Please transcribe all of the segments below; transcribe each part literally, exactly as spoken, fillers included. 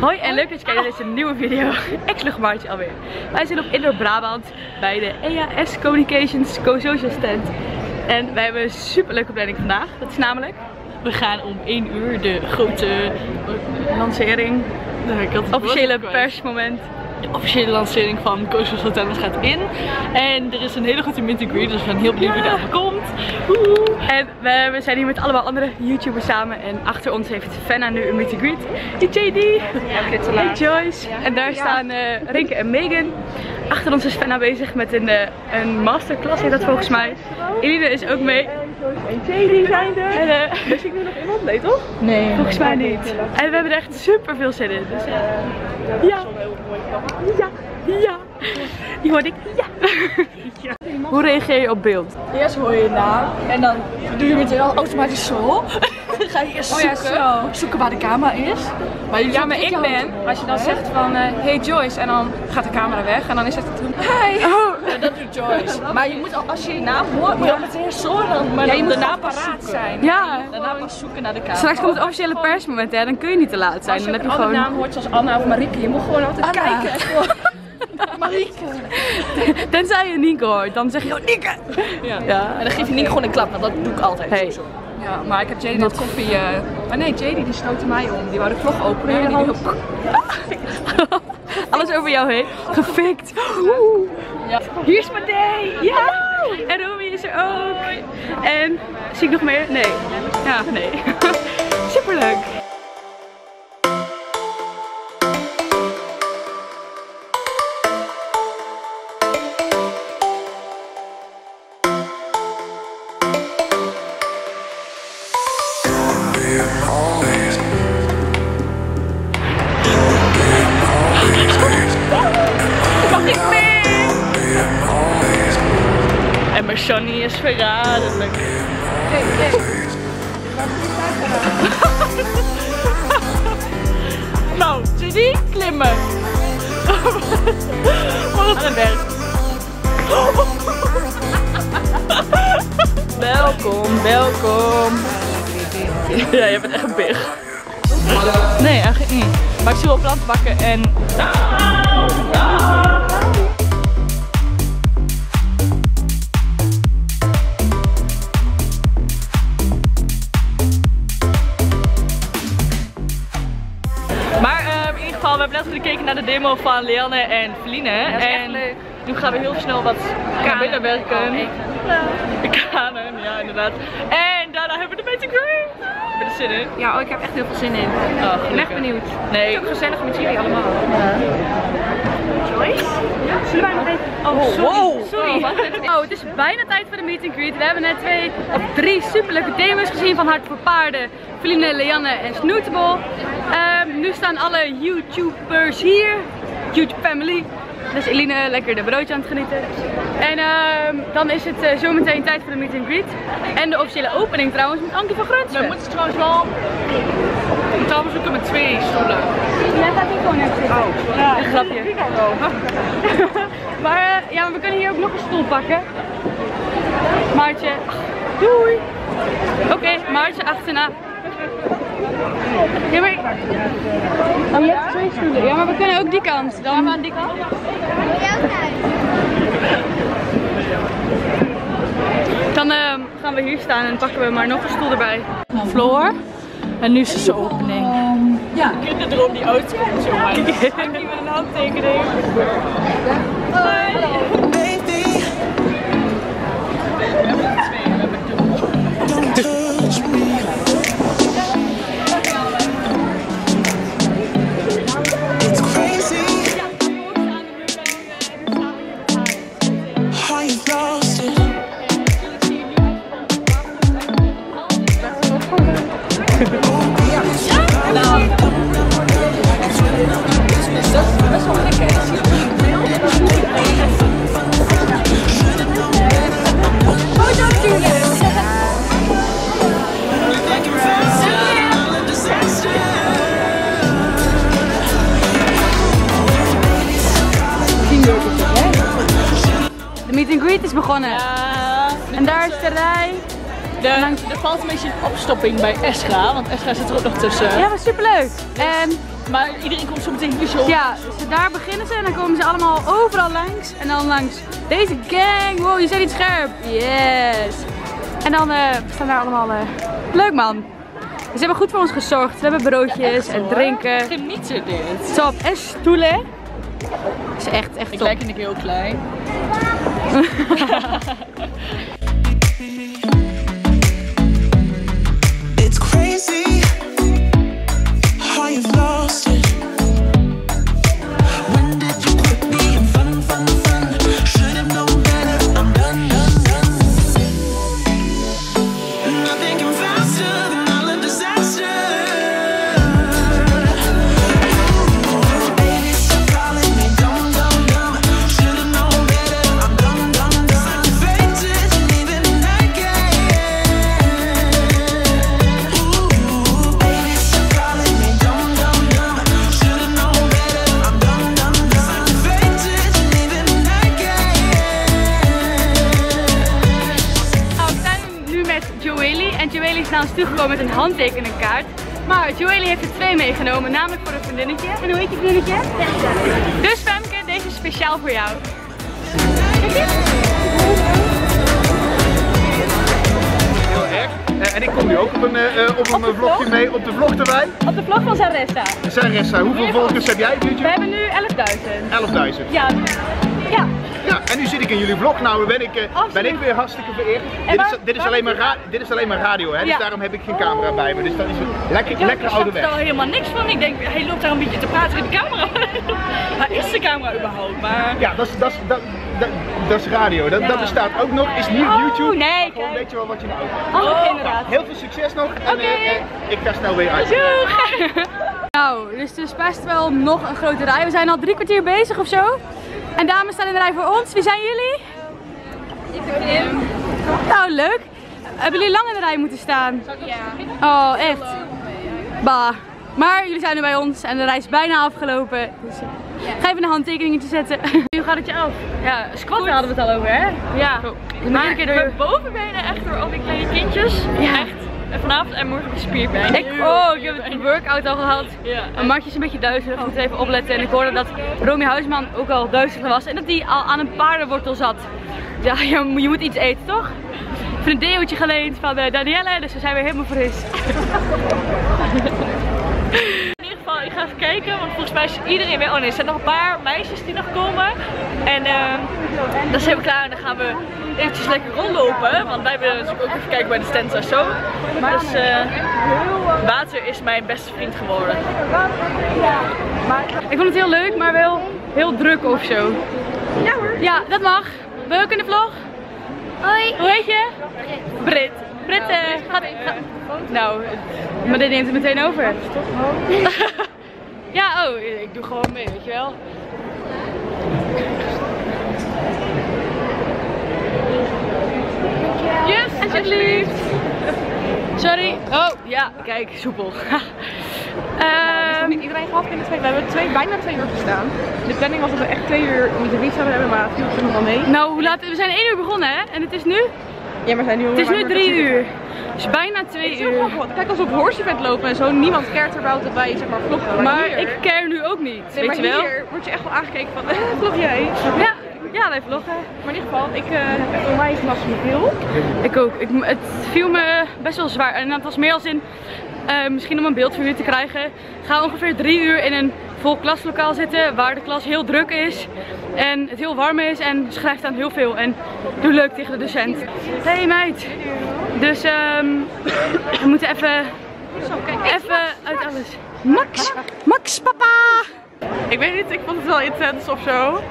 Hoi en leuk dat je kijkt naar deze nieuwe video. Ik slug Maartje alweer. Wij zijn op Indoor-Brabant bij de E H S Communications Kooshoes stand. En wij hebben een super leuke planning vandaag. Dat is namelijk... We gaan om één uur de grote lancering. Het officiële persmoment. De officiële lancering van Kooshoes Hotels gaat in. En er is een hele grote meet and greet, dus we zijn heel benieuwd wie daarvan komt. Woehoe. En we, we zijn hier met allemaal andere YouTubers samen. En achter ons heeft Fenna nu een meet and greet. Die J D. Ja, hey Joyce. Ja. En daar ja. staan uh, Rinke en Megan. Achter ons is Fenna bezig met een, uh, een masterclass, heet dat volgens mij. Eline is ook mee. En J D zijn er. En, uh, dus ik nu nog iemand? Nee toch? Nee. Volgens mij niet. En we hebben er echt super veel zin in. Dus, uh, ja. Ja, ja. Die hoorde ik. Ja. Ja. Hoe reageer je op beeld? Eerst hoor je na en dan doe je meteen al automatisch zo. Dan ga je eerst oh ja, zoeken, zo. zoeken waar de camera is. Maar ja, maar ik ben, als je dan zegt van uh, hey Joyce en dan gaat de camera weg en dan is het toen hi. Oh. Ja, dat doet Joyce. Maar je moet al, als je je naam hoort, moet je meteen zo dan. Maar ja, je moet daarna paraat zijn. Ja. Daarna pas zoeken naar de camera. Straks komt het officiële persmoment hè, dan kun je niet te laat zijn. Als je, dan heb je gewoon een naam hoort zoals Anna of Marieke, je moet gewoon altijd Anna. kijken. Marieke. Tenzij je Nienke hoort, dan zeg je oh, Nienke. Ja. Ja. En dan geef je Nienke gewoon een klap, want dat doe ik altijd. Hey. Ja, maar ik heb J D dat koffie. Uh... Ah nee, J D die snootte mij om. Die wou de vlog openen en die heel... ah, alles over jou heen. Gefikt. Oeh. Ja. Hier is mijn day. Ja. En Romy is er ook. En zie ik nog meer? Nee. Ja, nee. Superleuk. Johnny is verraden. Nee, nee. Nou, Judy, klimmen. Wat een werk. Welkom, welkom. Ja, je bent echt een big. Nee, eigenlijk niet. Maar ik zie wel planten bakken en... We hebben net gekeken naar de demo van Leanne en Feline. Ja, dat is echt en leuk. Nu gaan we heel snel wat gaan binnenwerken. De kanen, ja inderdaad. En daarna hebben we de meet and greet. Heb je er zin in? Ja, oh, ik heb echt heel veel zin in. Oh, ik ben echt benieuwd. Nee. Het is ook gezellig met jullie allemaal. Ja. Joyce? Ja, zullen wij nog even... Oh, sorry. Wow. Sorry. Oh, het is bijna tijd voor de meet and greet. We hebben net twee of drie superleuke demo's gezien van Hart voor Paarden, Feline, Leanne en Snootable. Um, nu staan alle YouTubers hier. YouTube family. Dus Eline lekker de broodje aan het genieten. En um, dan is het uh, zometeen tijd voor de meet and greet. En de officiële opening trouwens met Anky van Grunsven. We moeten trouwens wel... We moeten allemaal zoeken met twee stoelen. Ja, dat ik gewoon net zitten. Oh, ja, een grapje. Maar uh, ja, maar we kunnen hier ook nog een stoel pakken. Maartje, doei! Oké, okay, Maartje achterna. Ja, maar... Oh, je hebt twee stoelen. Ja, maar we kunnen ook die kant. Dan gaan we aan die kant. Dan uh, gaan we hier staan en pakken we maar nog een stoel erbij. Floor. En nu is de opening. Ja. De kinderdroom die auto komt zo uit. Ik heb hier met een handtekening. Hoi. Het is begonnen. Ja, en daar is de rij. Er valt een beetje een opstopping bij Esra, want Esra zit er ook nog tussen. Ja, was superleuk. En Maar iedereen komt zo meteen hier zo. Ja, dus daar beginnen ze en dan komen ze allemaal overal langs. En dan langs deze gang. Wow, je bent niet scherp. Yes. En dan uh, staan daar allemaal... Uh... Leuk man. Ze hebben goed voor ons gezorgd. We hebben broodjes ja, en drinken. Genieten dit. Top. En stoelen. Dat is echt, echt top. Ik lijk in de heel klein. It's crazy how you've lost it. When did you quit being fun, fun, fun? Should have known better. I'm done, done, done. Nothing can faster than all the disaster. Baby, stop calling me dumb, dumb, dumb. Should have known better. I'm done, done, done. Fated, leaving again. Ooh, baby, stop calling me dumb, dumb, dumb. Should have known better. I'm done, done, done. Fated, leaving again. Nou, we zijn nu met Joely en Joely is naar ons toegekomen met een handtekeningkaart. Maar Joely heeft er twee meegenomen, namelijk voor een vriendinnetje. En hoe heet je vriendinnetje? Femke. Dus Femke, deze is speciaal voor jou. Kijk eens. Heel erg. Eh, en ik kom nu ook op een, eh, eh, op een Op de eh, vlogje vlog? mee, op de vlog erbij. Op de vlog van Zaressa. Zaressa, hoeveel volgers heb jij op We YouTube? hebben nu elfduizend. elfduizend. Ja. Ja. Ja, en nu zit ik in jullie vlog. Nou ben ik, eh, ben Absoluut. ik weer hartstikke vereerd. Dit is, waar- dit, is waar- alleen maar ra- dit is alleen maar radio, hè? Dus Ja. daarom heb ik geen camera bij me. Dus dat is een lekker, Ja, lekker ik oude snap er al weg. helemaal niks van. Ik denk, hij loopt daar een beetje te praten in de camera. Waar is de camera überhaupt? Maar... Ja, dat is, dat is, dat, dat, dat is radio. Dat, dat bestaat ook nog. Is niet op Oh, YouTube. nee, maar gewoon kijk. weet je wel wat je nou ook hebt. Oh, inderdaad. Heel veel succes nog. En Oké. eh, eh, ik ga snel weer uit. Doeg! Nou, dus het is best wel nog een grote rij. We zijn al drie kwartier bezig of zo. En dames staan in de rij voor ons. Wie zijn jullie? Ik ben Nou, leuk. Hebben jullie lang in de rij moeten staan? Ja. Oh, echt? Bah. Maar jullie zijn nu bij ons en de rij is bijna afgelopen. Dus eh, ga even een handtekeningetje zetten. Hoe gaat het je af? Ja, squatten hadden we het al over, hè? Ja. Maar mijn bovenbenen echt door al die kleine kindjes. Ja. Echt. En vanavond en morgen heb ik spierpijn. Ik, oh, ik heb een workout al gehad. Ja. Mijn matje is een beetje duizelig, ik moet even opletten. En ik hoorde dat Romy Huisman ook al duizelig was en dat hij al aan een paardenwortel zat. Ja, je, moet- je moet iets eten, toch? Ik heb een deeltje geleend van eh, Danielle, dus we zijn weer helemaal fris. In ieder geval, ik ga even kijken, want volgens mij is iedereen weer. Oh nee, er zijn nog een paar meisjes die nog komen. En eh, dan zijn we klaar en dan gaan we eventjes lekker rondlopen. Want wij willen natuurlijk ook even kijken bij de stands en zo. Dus eh, water is mijn beste vriend geworden. Ik vond het heel leuk, maar wel heel druk of zo. Ja hoor. Ja, dat mag. Ben je ook in de vlog? Hoi. Hoe heet je? Brit. Brit. Brit, eh, gaat... gaat- nou, maar dit neemt het meteen over. Ja, oh, ik doe gewoon mee, weet je wel. Yes, alsjeblieft. Sorry. Oh, ja, kijk, soepel. Ehm, Niet iedereen gehad in de twee. We hebben twee, bijna twee uur gestaan. De planning was dat we echt twee uur om de wiet zouden hebben, maar het viel er nog wel mee. nou, hoe laat? We zijn één uur begonnen, hè? En het is nu? Ja, maar we zijn nu Het is nu drie uur. Dus bijna twee uur. Kijk, als we op horse event lopen en zo, niemand keert erbouwt dat wij zeg maar vloggen. Maar hier- ik care nu ook niet, nee, weet maar je wel? hier word je echt wel aangekeken van, eh, vlog jij? Ja, ja, wij vloggen. Maar in ieder geval, ik eh, heb onwijs last van veel. Ik ook. Ik, het viel me best wel zwaar. En dat was meer als in, eh, misschien om een beeld van jullie te krijgen. Ga ongeveer drie uur in een vol klaslokaal zitten. Waar de klas heel druk is. En het heel warm is. En schrijf dan heel veel. En doe leuk tegen de docent. Hé hey, meid. Dus ehm, we moeten even, even uit alles. Max. Max papa. Ik weet niet, ik vond het wel intens of zo.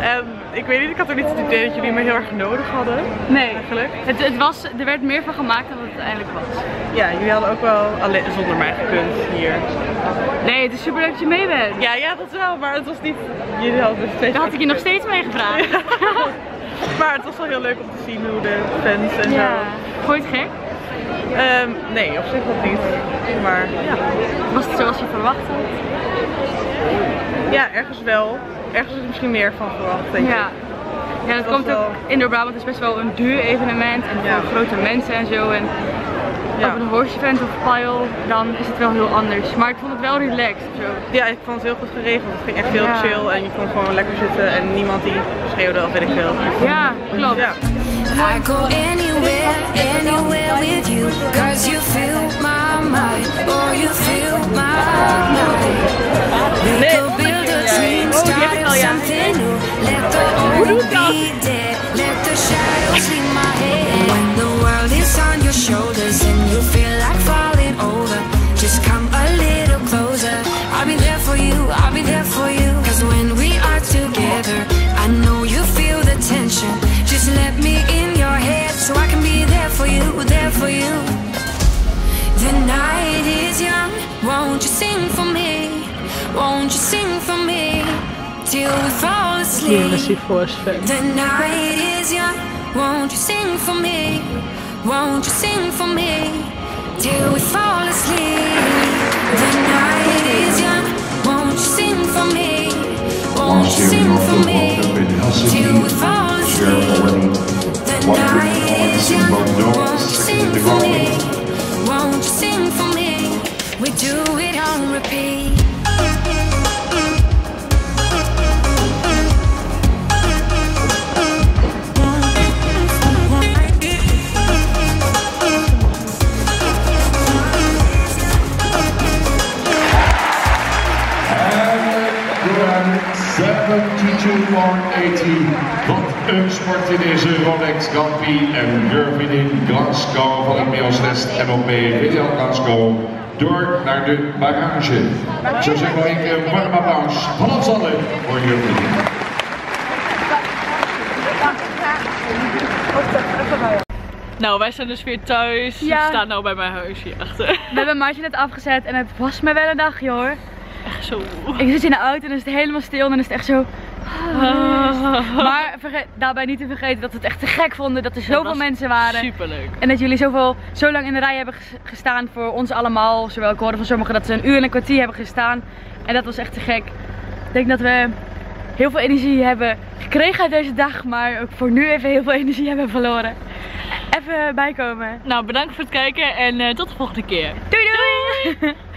En ik weet niet, ik had ook niet het idee dat jullie me heel erg nodig hadden. Nee. Eigenlijk. Het, het was, er werd meer van gemaakt dan het uiteindelijk was. Ja, jullie hadden ook wel alleen zonder mij gekund hier. Nee, het is super leuk dat je mee bent. Ja, ja, dat wel, maar het was niet. Jullie hadden dus twee. Daar had ik je nog steeds mee gevraagd. Maar het was wel heel leuk om te zien hoe de fans en zo. Vond je het gek? Ehm, nee, op zich dat niet. Maar ja. Was het zoals je verwacht had? ja, ergens wel. Ergens is er misschien meer van verwacht, denk ik. Ja. Ja, dat was komt ook. wel- Indoor-Brabant is best wel een duur evenement. En Ja. voor grote mensen en zo. En ja. Op een horse event of pile, dan is het wel heel anders. Maar ik vond het wel relaxed zo. Ja, ik vond het heel goed geregeld. Het ging echt heel ja. chill en je kon gewoon lekker zitten en niemand die schreeuwde of weet ik veel. Ja, klopt. Ja. I go anywhere, anywhere with you, cause you feel my mind, or you feel my mind. We could build a dream, start something new, let the old be dead, let the shadows in my head. When the world is on your shoulders and you feel like falling over, just come a little closer, I'll be there for you, I'll be there for you. Cause when we are together, I know you feel the tension, just let me in. So I can be there for you, there for you. The night is young, won't you sing for me? Won't you sing for me? Till we fall asleep. The night is young, won't you sing for me? Won't you sing for me? Till we fall asleep. The night is young, won't you sing for me? Won't you sing for me? Till we fall asleep. What the night is young, won't you sing for me? Won't you sing for me? We do it on repeat. zevenentwintig honderdtachtig. Wat een sport in deze Rolex Gampie en Gervinin Glasgow van het Mios West M L P Vidal Glasgow door naar de barrage. Ik zou zeggen, een warm applaus van ons allen voor Gervinin. Nou, wij zijn dus weer thuis. Ja. Ik sta nou bij mijn huis hier achter. We hebben Maartje net afgezet en het was me wel een dagje hoor. Echt zo. Ik zit in de auto en dan is het helemaal stil en dan is het echt zo. Oh, maar vergeet, daarbij niet te vergeten dat we het echt te gek vonden dat er zoveel mensen waren. Superleuk. En dat jullie zoveel, zo lang in de rij hebben gestaan voor ons allemaal. Zowel ik hoorde van sommigen dat ze een uur en een kwartier hebben gestaan. En dat was echt te gek. Ik denk dat we heel veel energie hebben gekregen uit deze dag. Maar ook voor nu even heel veel energie hebben verloren. Even bijkomen. Nou, bedankt voor het kijken en uh, tot de volgende keer. Doei doei! Doei.